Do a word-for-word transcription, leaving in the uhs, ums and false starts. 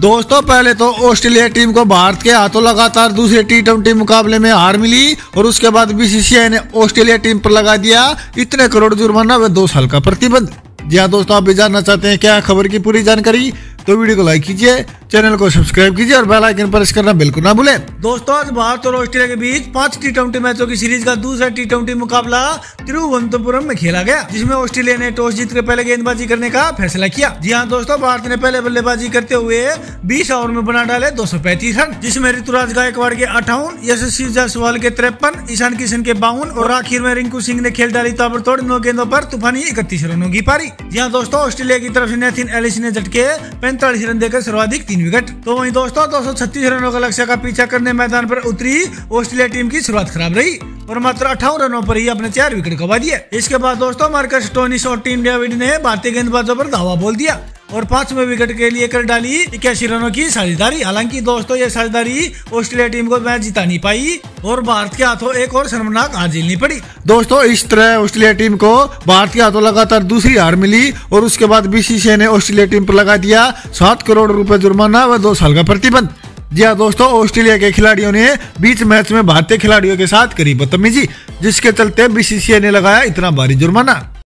दोस्तों पहले तो ऑस्ट्रेलिया टीम को भारत के हाथों लगातार दूसरे टी ट्वेंटी मुकाबले में हार मिली और उसके बाद बीसीसीआई ने ऑस्ट्रेलिया टीम पर लगा दिया इतने करोड़ जुर्माना व दो साल का प्रतिबंध। जी हाँ दोस्तों, आप भी जानना चाहते हैं क्या खबर की पूरी जानकारी, तो वीडियो को लाइक कीजिए, चैनल को सब्सक्राइब कीजिए और बेल आइकन प्रेस करना बिल्कुल ना भूलें। दोस्तों आज भारत और ऑस्ट्रेलिया के बीच पांच टी ट्वेंटी मैचों की सीरीज का दूसरा टी ट्वेंटी मुकाबला तिरुवनंतपुरम में खेला गया, जिसमें ऑस्ट्रेलिया ने टॉस जीतकर पहले गेंदबाजी करने का फैसला किया। जी हाँ दोस्तों, भारत ने पहले बल्लेबाजी करते हुए बीस ओवर में बना डाले दो सौ पैंतीस रन, जिसमे ऋतुराज गायकवाड़ के अठावन, यशस्वी जायसवाल के तिरपन, ईशान किशन के बावन और आखिर में रिंकू सिंह ने खेल डाली ताबड़तोड़ नौ गेंदों पर तूफानी इकतीस रनों की पारी। जी हाँ दोस्तों, ऑस्ट्रेलिया की तरफ से नेथन एलिस ने झटके पैंतालीस रन देकर सर्वाधिक तीन विकेट। तो वहीं दोस्तों दो सौ छत्तीस रनों का लक्ष्य का पीछा करने मैदान पर उतरी ऑस्ट्रेलिया टीम की शुरुआत खराब रही और मात्र अठावन रनों पर ही अपने चार विकेट गवा दिए। इसके बाद दोस्तों मार्कस स्टोनिस और टीम डेविड ने भारतीय गेंदबाजों पर धावा बोल दिया और पांचवें विकेट के लिए कर डाली इक्यासी रनों की साझेदारी। हालांकि दोस्तों ये साझेदारी ऑस्ट्रेलिया टीम को मैच जिता नहीं पाई और भारत के हाथों एक और शर्मनाक हार झेलनी पड़ी। दोस्तों इस तरह ऑस्ट्रेलिया टीम को भारत के हाथों लगातार दूसरी हार मिली और उसके बाद बीसीसीआई ने ऑस्ट्रेलिया टीम पर लगा दिया सात करोड़ रुपए जुर्माना व दो साल का प्रतिबंध। जी हाँ दोस्तों, ऑस्ट्रेलिया के खिलाड़ियों ने बीच मैच में भारतीय खिलाड़ियों के साथ करी बदतमीजी, जिसके चलते बीसीसीआई ने लगाया इतना भारी जुर्माना।